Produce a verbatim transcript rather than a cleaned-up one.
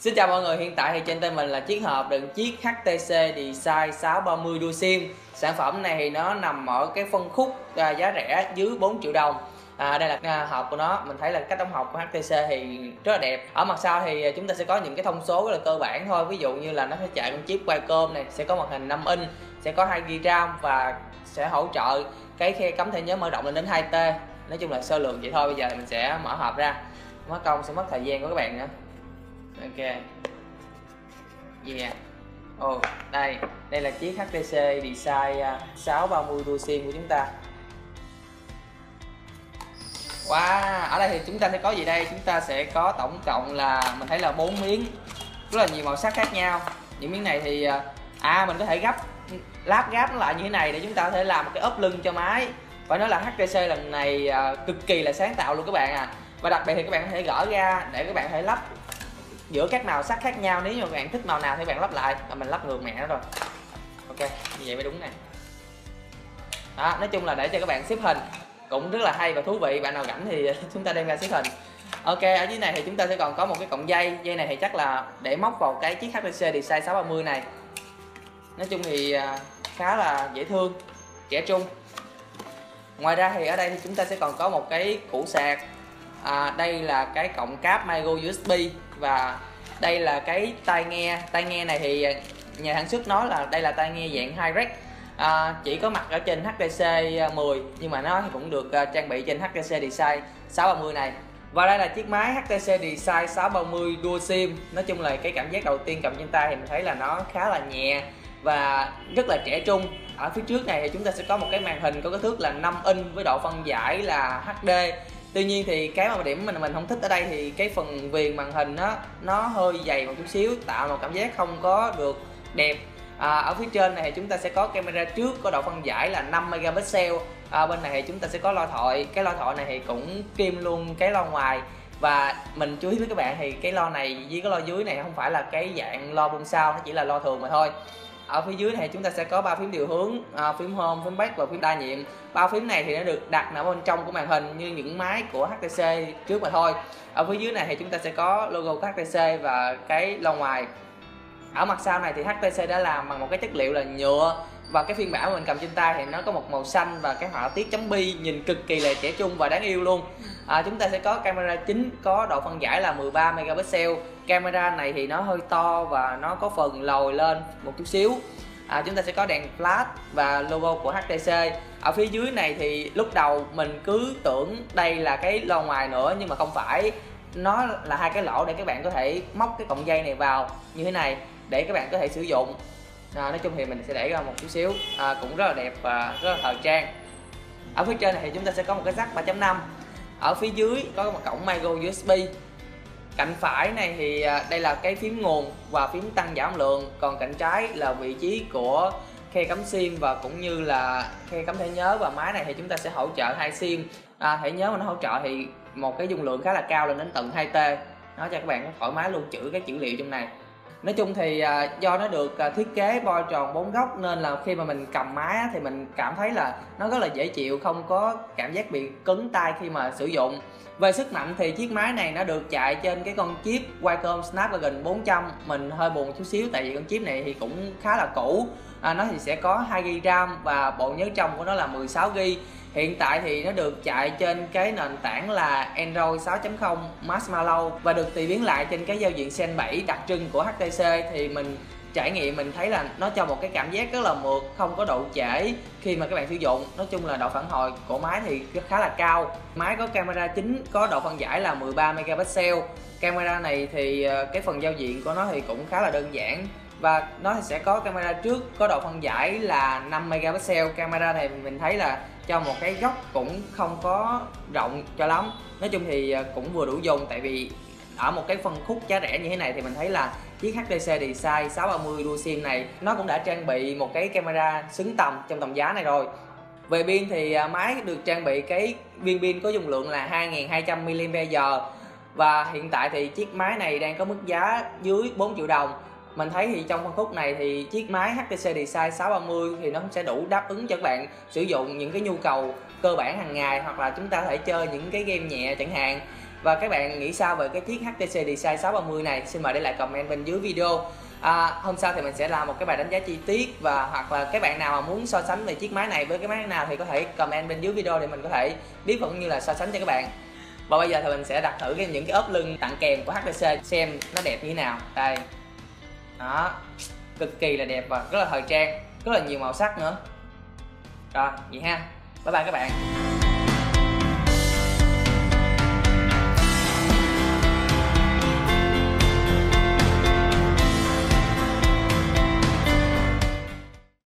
Xin chào mọi người, hiện tại thì trên tay mình là chiếc hộp đựng chiếc hát tê xê Desire sáu ba mươi dual sim. Sản phẩm này thì nó nằm ở cái phân khúc giá rẻ dưới bốn triệu đồng. À, đây là hộp của nó, mình thấy là cách đóng hộp của hát tê xê thì rất là đẹp. Ở mặt sau thì chúng ta sẽ có những cái thông số rất là cơ bản thôi, ví dụ như là nó sẽ chạy con chip Qualcomm này, sẽ có màn hình năm inch, sẽ có hai gi ga bai RAM và sẽ hỗ trợ cái khe cắm thẻ nhớ mở rộng lên đến hai tê. Nói chung là sơ lược vậy thôi. Bây giờ mình sẽ mở hộp ra, mất công sẽ mất thời gian của các bạn nữa. Ok, yeah. Oh, đây, đây là chiếc hát tê xê Desire sáu ba mươi dual sim của chúng ta. Wow, ở đây thì chúng ta sẽ có gì đây? Chúng ta sẽ có tổng cộng là mình thấy là bốn miếng, rất là nhiều màu sắc khác nhau. Những miếng này thì à mình có thể gấp láp gáp nó lại như thế này để chúng ta có thể làm một cái ốp lưng cho máy. Phải nói là hát tê xê lần này cực kỳ là sáng tạo luôn các bạn à. Và đặc biệt thì các bạn có thể gỡ ra để các bạn có thể lắp giữa các màu sắc khác nhau, nếu như các bạn thích màu nào thì các bạn lắp lại. Mình lắp ngược mẹ nó rồi. Ok, như vậy mới đúng này. Đó, nói chung là để cho các bạn xếp hình cũng rất là hay và thú vị. Bạn nào rảnh thì chúng ta đem ra xếp hình. Ok, ở dưới này thì chúng ta sẽ còn có một cái cọng dây. Dây này thì chắc là để móc vào cái chiếc hát tê xê Desire sáu ba mươi này. Nói chung thì khá là dễ thương, trẻ trung. Ngoài ra thì ở đây thì chúng ta sẽ còn có một cái củ sạc. À, đây là cái cổng cáp micro u ét bê và đây là cái tai nghe. Tai nghe này thì nhà sản xuất nói là đây là tai nghe dạng hi-rec, à, chỉ có mặt ở trên hát tê xê mười nhưng mà nó thì cũng được trang bị trên hát tê xê Desire sáu ba mươi này. Và đây là chiếc máy hát tê xê Desire sáu ba mươi dual sim. Nói chung là cái cảm giác đầu tiên cầm trên tay thì mình thấy là nó khá là nhẹ và rất là trẻ trung. Ở phía trước này thì chúng ta sẽ có một cái màn hình có kích thước là năm inch với độ phân giải là hát đê. Tuy nhiên thì cái mà điểm mình mình không thích ở đây thì cái phần viền màn hình nó nó hơi dày một chút xíu, tạo một cảm giác không có được đẹp. À, ở phía trên này thì chúng ta sẽ có camera trước có độ phân giải là năm megapixel. À, bên này thì chúng ta sẽ có loa thoại. Cái loa thoại này thì cũng kim luôn cái loa ngoài. Và mình chú ý với các bạn thì cái loa này với cái loa dưới này không phải là cái dạng loa buông sao, nó chỉ là loa thường mà thôi. Ở phía dưới này chúng ta sẽ có ba phím điều hướng, à, phím home, phím back và phím đa nhiệm. Ba phím này thì nó được đặt ở bên trong của màn hình như những máy của hát tê xê trước mà thôi. Ở phía dưới này thì chúng ta sẽ có logo của hát tê xê và cái logo ngoài. Ở mặt sau này thì hát tê xê đã làm bằng một cái chất liệu là nhựa và cái phiên bản mình cầm trên tay thì nó có một màu xanh và cái họa tiết chấm bi nhìn cực kỳ là trẻ trung và đáng yêu luôn. À, chúng ta sẽ có camera chính có độ phân giải là mười ba megapixel. Camera này thì nó hơi to và nó có phần lồi lên một chút xíu. À, chúng ta sẽ có đèn flash và logo của hát tê xê. Ở phía dưới này thì lúc đầu mình cứ tưởng đây là cái loa ngoài nữa nhưng mà không phải, nó là hai cái lỗ để các bạn có thể móc cái cọng dây này vào như thế này để các bạn có thể sử dụng. À, nói chung thì mình sẽ để ra một chút xíu, à, cũng rất là đẹp và rất là thời trang. Ở phía trên này thì chúng ta sẽ có một cái jack ba chấm năm. Ở phía dưới có một cổng micro u ét bê. Cạnh phải này thì đây là cái phím nguồn và phím tăng giảm lượng. Còn cạnh trái là vị trí của khe cắm sim và cũng như là khe cắm thẻ nhớ. Và máy này thì chúng ta sẽ hỗ trợ hai sim. À, thẻ nhớ mà nó hỗ trợ thì một cái dung lượng khá là cao lên đến tận hai tê. Nó cho các bạn thoải mái lưu trữ các dữ liệu trong này. Nói chung thì do nó được thiết kế bo tròn bốn góc nên là khi mà mình cầm máy thì mình cảm thấy là nó rất là dễ chịu, không có cảm giác bị cứng tay khi mà sử dụng. Về sức mạnh thì chiếc máy này nó được chạy trên cái con chip Qualcomm Snapdragon bốn trăm. Mình hơi buồn chút xíu tại vì con chip này thì cũng khá là cũ. À, nó thì sẽ có hai gi ga bai RAM và bộ nhớ trong của nó là mười sáu gi ga bai. Hiện tại thì nó được chạy trên cái nền tảng là Android sáu chấm không Marshmallow và được tùy biến lại trên cái giao diện Sense bảy đặc trưng của hát tê xê. Thì mình trải nghiệm mình thấy là nó cho một cái cảm giác rất là mượt, không có độ trễ khi mà các bạn sử dụng. Nói chung là độ phản hồi của máy thì khá là cao. Máy có camera chính có độ phân giải là mười ba megapixel. Camera này thì cái phần giao diện của nó thì cũng khá là đơn giản. Và nó sẽ có camera trước có độ phân giải là năm megapixel. Camera này mình thấy là cho một cái góc cũng không có rộng cho lắm. Nói chung thì cũng vừa đủ dùng, tại vì ở một cái phân khúc giá rẻ như thế này thì mình thấy là chiếc hát tê xê Desire sáu ba mươi dual sim này nó cũng đã trang bị một cái camera xứng tầm trong tầm giá này rồi. Về pin thì máy được trang bị cái viên pin có dung lượng là hai nghìn hai trăm mi li am pe giờ. Và hiện tại thì chiếc máy này đang có mức giá dưới bốn triệu đồng. Mình thấy thì trong phân khúc này thì chiếc máy hát tê xê Desire sáu ba mươi thì nó cũng sẽ đủ đáp ứng cho các bạn sử dụng những cái nhu cầu cơ bản hàng ngày, hoặc là chúng ta có thể chơi những cái game nhẹ chẳng hạn. Và các bạn nghĩ sao về cái chiếc hát tê xê Desire sáu ba mươi này? Xin mời để lại comment bên dưới video. À, hôm sau thì mình sẽ làm một cái bài đánh giá chi tiết, và hoặc là các bạn nào mà muốn so sánh về chiếc máy này với cái máy nào thì có thể comment bên dưới video để mình có thể biết cũng như là so sánh cho các bạn. Và bây giờ thì mình sẽ đặt thử cái, những cái ốp lưng tặng kèm của hát tê xê xem nó đẹp như thế nào. Đây. Đó. Cực kỳ là đẹp và rất là thời trang, rất là nhiều màu sắc nữa. Rồi, vậy ha. Bye bye các bạn.